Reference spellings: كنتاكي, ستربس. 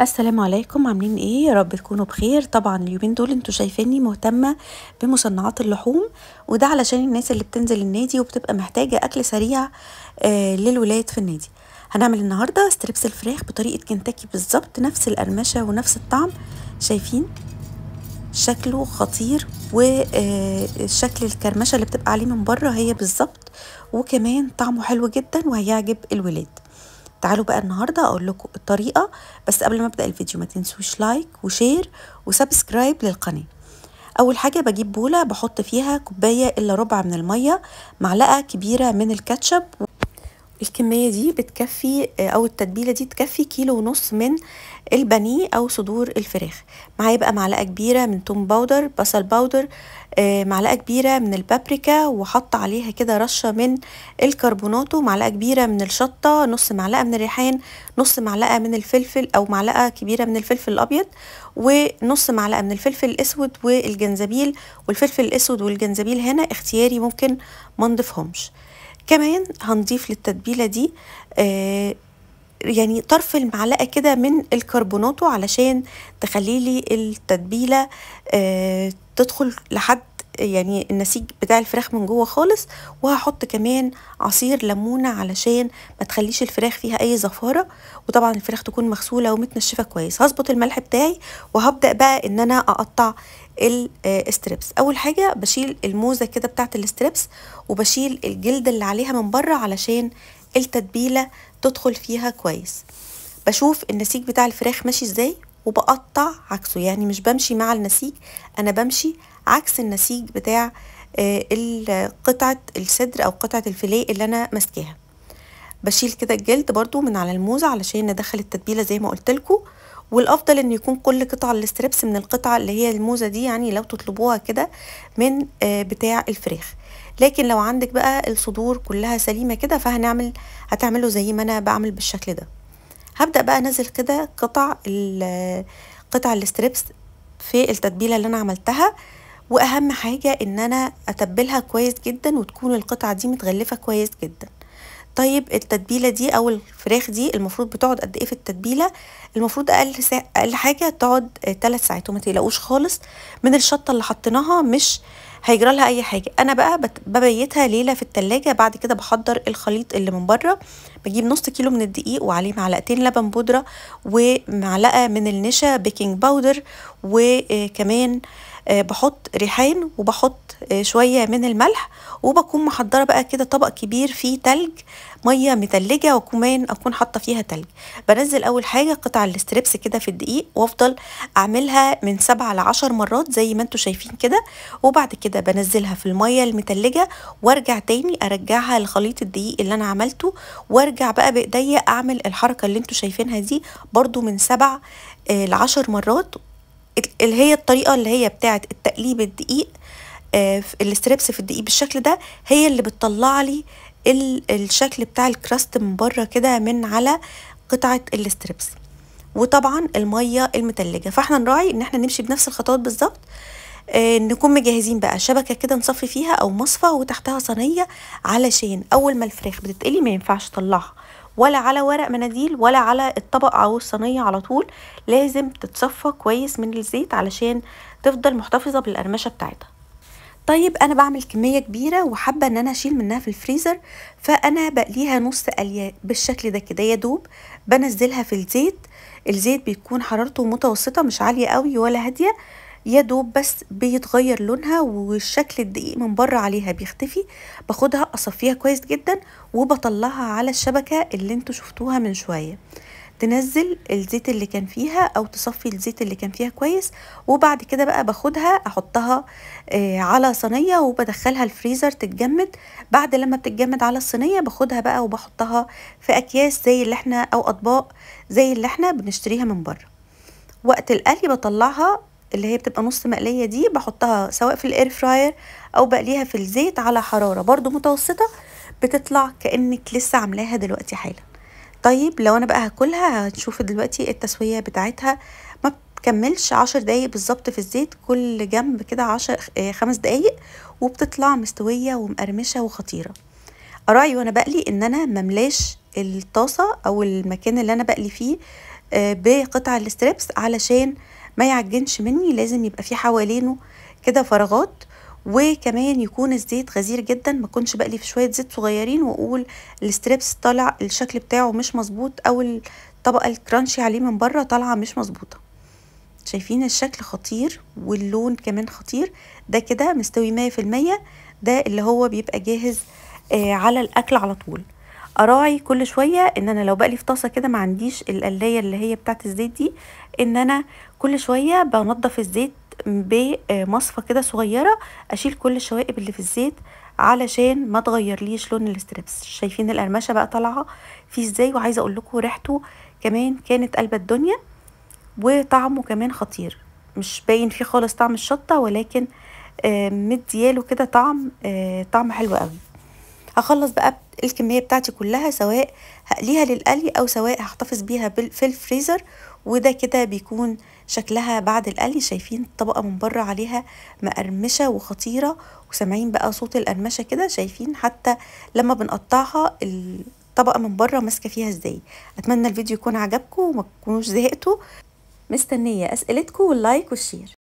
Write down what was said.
السلام عليكم، عاملين ايه؟ يا رب تكونوا بخير. طبعا اليومين دول انتوا شايفيني مهتمه بمصنعات اللحوم، وده علشان الناس اللي بتنزل النادي وبتبقى محتاجه اكل سريع للولاد في النادي. هنعمل النهارده ستريبس الفراخ بطريقه كنتاكي بالظبط، نفس القرمشه ونفس الطعم. شايفين شكله خطير، وشكل الكرمشه اللي بتبقى عليه من بره هي بالظبط، وكمان طعمه حلو جدا وهيعجب الولاد. تعالوا بقى النهارده اقول لكم الطريقه، بس قبل ما ابدا الفيديو ما تنسوش لايك وشير وسبسكرايب للقناه. اول حاجه بجيب بوله بحط فيها كوبايه الا ربع من الميه، معلقه كبيره من الكاتشب، الكميه دي بتكفي او التتبيله دي تكفي 1.5 كيلو من البانيه او صدور الفراخ. معايا بقى معلقه كبيره من توم باودر، بصل باودر، معلقه كبيره من البابريكا، وحط عليها كده رشه من الكربوناتو، معلقه كبيره من الشطه، نص معلقه من الريحان، نص معلقه من الفلفل او معلقه كبيره من الفلفل الابيض، ونص معلقه من الفلفل الاسود والجنزبيل. والفلفل الاسود والجنزبيل هنا اختياري، ممكن ما نضيفهمش. كمان هنضيف للتتبيله دي يعني طرف المعلقه كده من الكربوناتو علشان تخلي لي التتبيله تدخل لحد يعني النسيج بتاع الفراخ من جوه خالص. وهحط كمان عصير ليمونه علشان ما تخليش الفراخ فيها اي زفاره، وطبعا الفراخ تكون مغسوله ومتنشفه كويس. هظبط الملح بتاعي وهبدا بقى ان انا اقطع الستريبس. اول حاجه بشيل الموزه كده بتاعه الستريبس، وبشيل الجلد اللي عليها من بره علشان التتبيله تدخل فيها كويس. بشوف النسيج بتاع الفراخ ماشي ازاي وبقطع عكسه، يعني مش بمشي مع النسيج، انا بمشي عكس النسيج بتاع قطعه الصدر او قطعه الفيليه اللي انا ماسكاها. بشيل كده الجلد برضو من على الموزه علشان ندخل التتبيله زي ما قلت لكم. والافضل ان يكون كل قطعه الستريبس من القطعه اللي هي الموزه دي، يعني لو تطلبوها كده من بتاع الفراخ. لكن لو عندك بقى الصدور كلها سليمه كده هتعمله زي ما انا بعمل بالشكل ده. هبدا بقى انزل كده قطع الستريبس في التتبيله اللي انا عملتها، واهم حاجه ان انا اتبلها كويس جدا وتكون القطعه دي متغلفه كويس جدا. طيب التتبيله دي او الفراخ دي المفروض بتقعد قد ايه في التتبيله؟ المفروض اقل حاجه تقعد 3 ساعات، وما تقلقوش خالص من الشطه اللي حطيناها، مش هيجرى لها اي حاجه. انا بقى ببيتها ليله في التلاجة. بعد كده بحضر الخليط اللي من بره، بجيب نص كيلو من الدقيق وعليه 2 معلقة لبن بودره، ومعلقه من النشا بيكنج باودر، وكمان بحط ريحان، وبحط شويه من الملح، وبكون محضره بقى كده طبق كبير فيه تلج، ميه متلجه، وكمان اكون حاطه فيها تلج. بنزل اول حاجه قطع الستريبس كده في الدقيق، وافضل اعملها من 7 ل10 مرات زي ما انتوا شايفين كده. وبعد كده بنزلها في الميه المتلجه، وارجع تاني ارجعها لخليط الدقيق اللي انا عملته، وارجع بقى بايديا اعمل الحركه اللي انتوا شايفينها دي برضو من 7 ل10 مرات، اللي هي الطريقه اللي هي بتاعه التقليب الدقيق الستريبس في الدقيق بالشكل ده، هي اللي بتطلع لي الشكل بتاع الكراست من بره كده من على قطعه الستريبس. وطبعا الميه المتلجه، فاحنا نراعي ان احنا نمشي بنفس الخطوات بالظبط. نكون مجهزين بقى شبكه كده نصفي فيها او مصفى، وتحتها صينيه، علشان اول ما الفراخ بتتقلي ما ينفعش تطلعها ولا على ورق مناديل ولا على الطبق او الصينيه، على طول لازم تتصفى كويس من الزيت علشان تفضل محتفظه بالقرمشه بتاعتها. طيب انا بعمل كميه كبيره وحابه ان انا اشيل منها في الفريزر، فانا بقليها نص قليه بالشكل ده كده يا دوب. بنزلها في الزيت بيكون حرارته متوسطه، مش عاليه قوي ولا هاديه، يا دوب بس بيتغير لونها والشكل الدقيق من بره عليها بيختفي. باخدها اصفيها كويس جدا وبطلعها على الشبكه اللي انتوا شفتوها من شويه، تنزل الزيت اللي كان فيها او تصفي الزيت اللي كان فيها كويس. وبعد كده بقى باخدها احطها على صينيه وبدخلها الفريزر تتجمد. بعد لما بتتجمد على الصينيه باخدها بقى وبحطها في اكياس زي اللي احنا او اطباق زي اللي احنا بنشتريها من بره. وقت القلي بطلعها، اللي هي بتبقى نص مقليه دي بحطها سواء في الاير فراير او بقليها في الزيت على حراره برضو متوسطه، بتطلع كانك لسه عاملاها دلوقتي حالا. طيب لو انا بقى هاكلها، هنشوف دلوقتي التسويه بتاعتها ما بتكملش 10 دقايق بالظبط في الزيت، كل جنب كده 5 دقايق، وبتطلع مستويه ومقرمشه وخطيره. اراعي وانا بقلي ان انا مملاش الطاسه او المكان اللي انا بقلي فيه بقطع الستريبس علشان ما يعجنش مني، لازم يبقى في حوالينه كده فراغات، وكمان يكون الزيت غزير جدا، ما كنتش بقلي في شويه زيت صغيرين واقول الستريبس طالع الشكل بتاعه مش مظبوط او الطبقه الكرانشي عليه من بره طالعه مش مظبوطه. شايفين الشكل خطير واللون كمان خطير، ده كده مستوي 100%، ده اللي هو بيبقى جاهز على الاكل على طول. اراعي كل شويه ان انا لو بقلي في طاسه كده ما عنديش القلايه اللي هي بتاعه الزيت دي، ان انا كل شويه بنضف الزيت بمصفه كده صغيره، اشيل كل الشوائب اللي في الزيت علشان ما تغيرليش لون الستريبس. شايفين القرمشه بقى طالعه فيه ازاي، وعايزه اقول لكم ريحته كمان كانت قلبة الدنيا، وطعمه كمان خطير، مش باين فيه خالص طعم الشطه، ولكن مدياله كده طعم حلو قوي. هخلص بقى الكميه بتاعتي كلها، سواء هقليها للقلي او سواء هحتفظ بيها في الفريزر، وده كده بيكون شكلها بعد القلي. شايفين الطبقه من بره عليها مقرمشه وخطيره، وسامعين بقى صوت القرمشه كده، شايفين حتى لما بنقطعها الطبقه من بره ماسكه فيها ازاي. اتمنى الفيديو يكون عجبكم وما تكونوش زهقتوا، مستنيه اسئلتكم واللايك والشير.